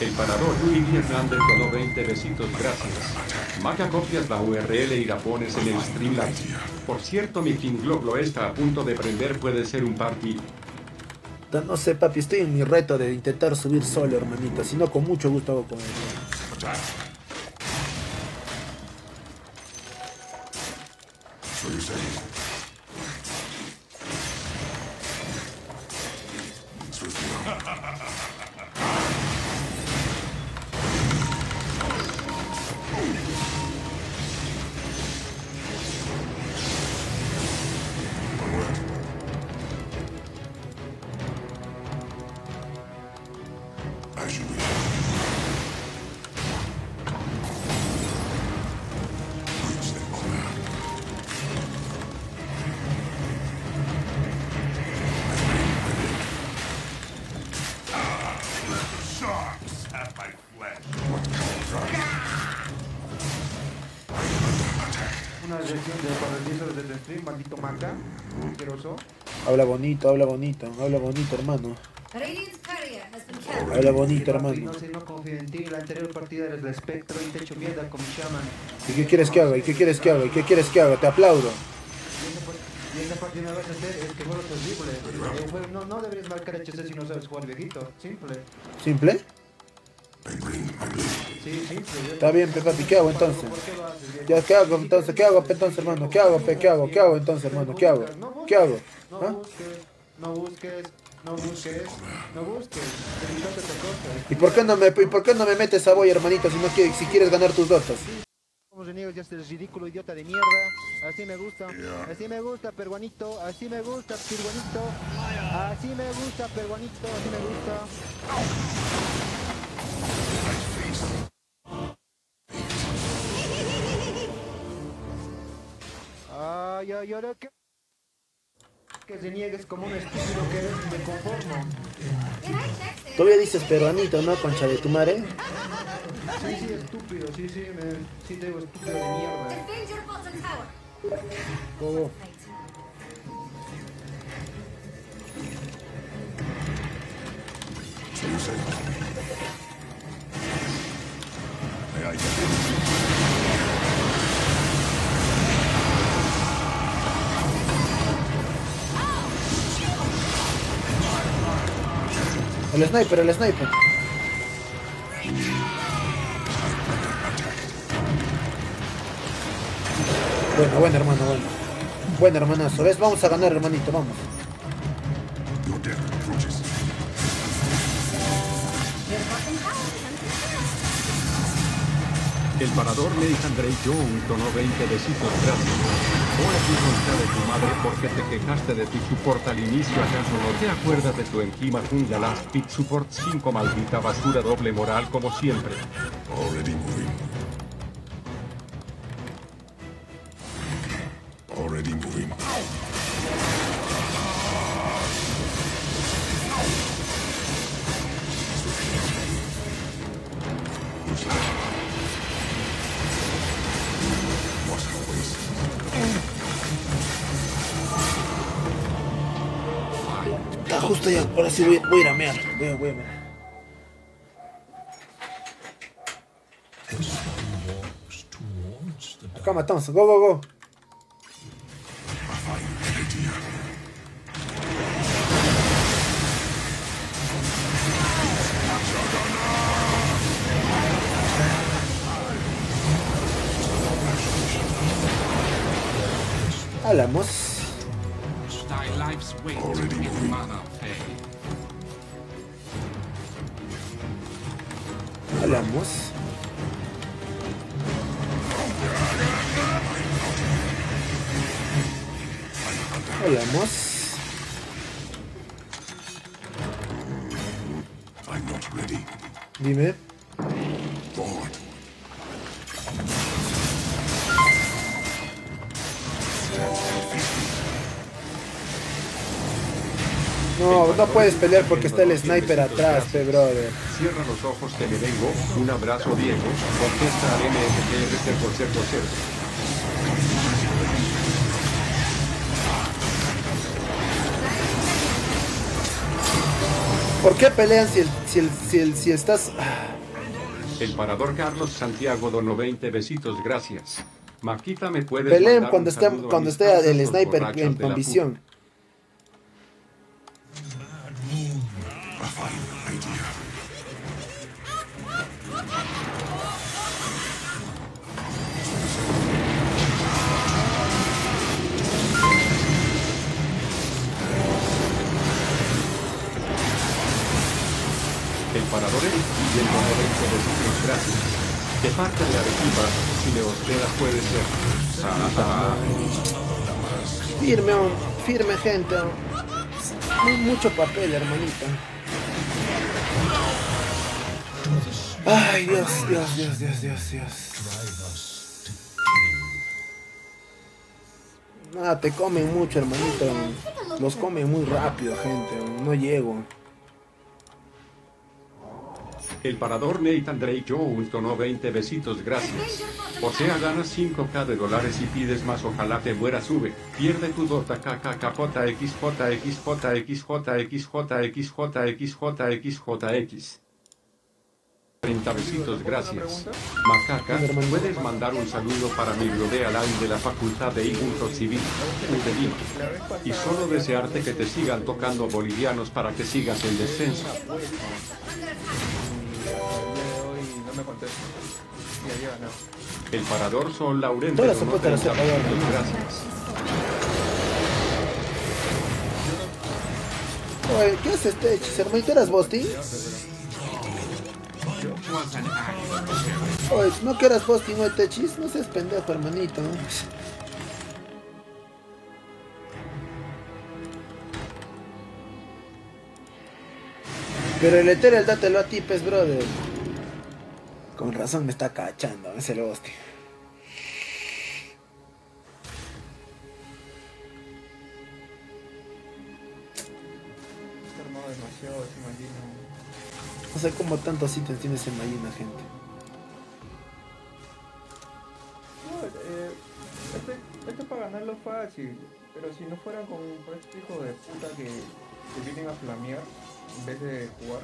El parador Luis Hernández donó 20 besitos, gracias. Maca, copias la URL y la pones en el Streamlabs. Por cierto, mi King Globlo está a punto de prender, puede ser un party. No sé, papi, estoy en mi reto de intentar subir solo, hermanito. Si no, con mucho gusto hago con él. Habla bonito, hermano. Habla bonito, hermano. No confío en ti, la anterior partida eres el espectro y te echo mierda con mi shaman. ¿Y qué quieres que haga? Te aplaudo. Y esa parte una vez hacer es que juego terrible. No deberías marcar HC si no sabes jugar, viejito. Simple. ¿Simple? Sí, simple. Está bien, papi, ¿qué hago entonces? Ya, ¿qué hago entonces, hermano? ¿Qué hago? No busques, dedícate a otra cosa. ¿Y por qué no me metes a voy, hermanito, si no quieres, si quieres ganar tus dotas? Como reniegas, ya eres ridículo, idiota de mierda. Así me gusta, peruanito, así me gusta. Ay, ay, ahora que... Que te niegues como un estúpido que eres, me conformo. Todavía dices peruanito, ¿no, concha de tu madre? Sí, estúpido, sí te digo estúpido de mierda. ¿Cómo? El sniper Bueno, hermano, Buen hermanazo, ¿ves? Vamos a ganar, hermanito, vamos. El parador Nathan Drake Young donó 20 besitos, gracias. Ahora sí, concha de tu madre, porque te quejaste de tu support al inicio, ¿acaso no te acuerdas de tu enkima Junga Last Pit Support 5, maldita basura, doble moral como siempre? Already moving. Justo ya, ahora sí voy a ir a mear. Voy a mear. Acá matamos, go. Hablamos. Hablamos. Dime. No puedes pelear porque está el sniper atrás, brother. Cierra los ojos que me vengo. Un abrazo, Diego. Contesta al MFTR por ser ¿Por qué pelean si estás...? El parador Carlos Santiago donó 20 besitos, gracias. Maquita, me puede. Peleen cuando esté el sniper con visión. El parador es y el momento de sus gracias. De parte de Arequipa, si le hospeda puede ser. Firme, firme gente. Mucho papel, hermanita. Ay, Dios. Nada, te comen mucho, hermanito. Los comen muy rápido, gente. No llego. El parador Nathan Drake Jones donó 20 besitos, gracias. O sea, ganas 5K de dólares y pides más, ojalá te muera, sube. Pierde tu dota, KKKJXJXJXJXJXJXJXJX. 30 besitos, gracias. Macaca, ¿puedes mandar un saludo para mi Glodea Line de la Facultad de Injunto Civil, UTELIMA? Y solo desearte que te sigan tocando bolivianos para que sigas el descenso. El parador Sol Laurente donó 30 besitos, gracias. Oye, ¿qué haces, Tech? ¿Hermanito eras Bosti? Oye, no que eras Bosti, no Techis, no seas pendejo, hermanito. Pero el Ethereal dátelo a ti, pez, brother. Con razón me está cachando ese Bosti. Está armado demasiado ese Mallina. No sé cómo tantos ítems tiene ese Mallina, gente. No, este para ganarlo fácil. Pero si no fuera con este hijo de puta que te vienen a flamear en vez de jugar.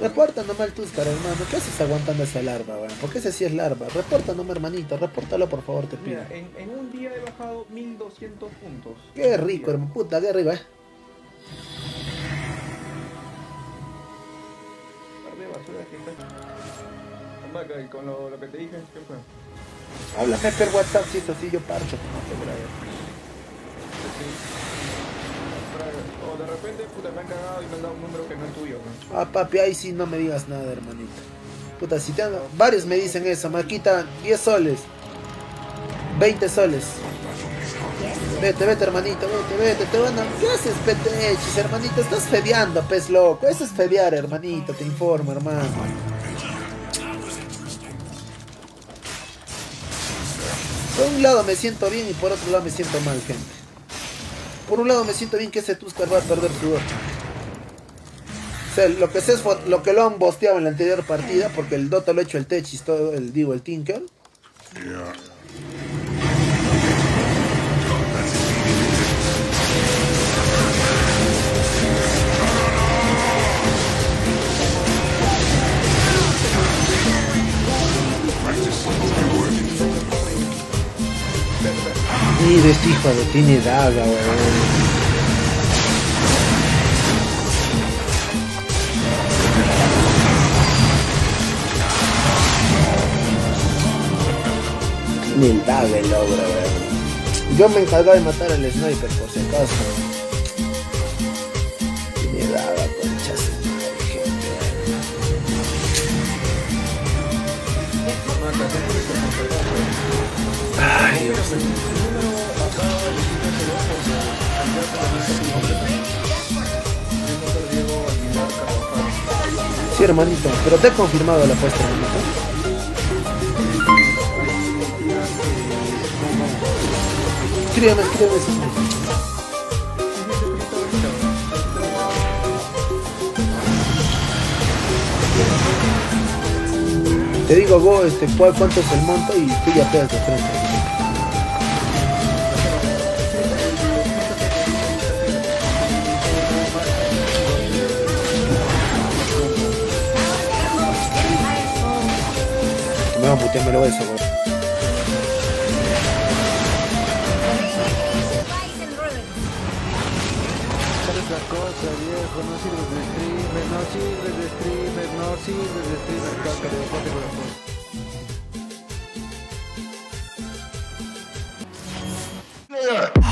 Reporta nomás el Tuskar, hermano. ¿Qué haces aguantando esa larva, weón? ¿Por qué ese sí es larva? Reporta nomás, hermanito. Repórtalo, por favor, te pido. Mira, en un día he bajado 1200 puntos. Qué rico, hermano. Puta, de arriba, Con lo que te dije, ¿qué fue? Habla por WhatsApp, si es así, yo parcho. O de repente, puta, me han cagado y me han dado un número que no es tuyo, ¿no? Ah, papi, ahí sí no me digas nada, hermanito. Puta, si te han... Varios me dicen eso, Maquita, 10 soles. 20 soles. Vete, hermanito, vete, te van a... ¿Qué haces, petechis, hermanito? Estás fedeando, pez loco. Eso es fedear, hermanito, te informo, hermano. Por un lado me siento bien y por otro lado me siento mal, gente. Por un lado me siento bien que ese Tuskar va a perder su dota. O sea, lo que lo han bosteado en la anterior partida, porque el dota lo ha hecho el Techis, todo el, digo, el Tinker. Mira este hijo de tiene daga, weón. Tiene el daga el ogro, weón. Yo me encargaba de matar al sniper por si acaso. Tiene daga, conchas. Ay, Dios mío. Sí, hermanito, pero te he confirmado la apuesta, hermanito. Escríbeme eso. Te digo, vos, cuánto es el monto y tú ya pegas de frente. no, putémelo eso, güey. Otra cosa, viejo, no sirve de streamer, caca, de bote con la foto. Yeah.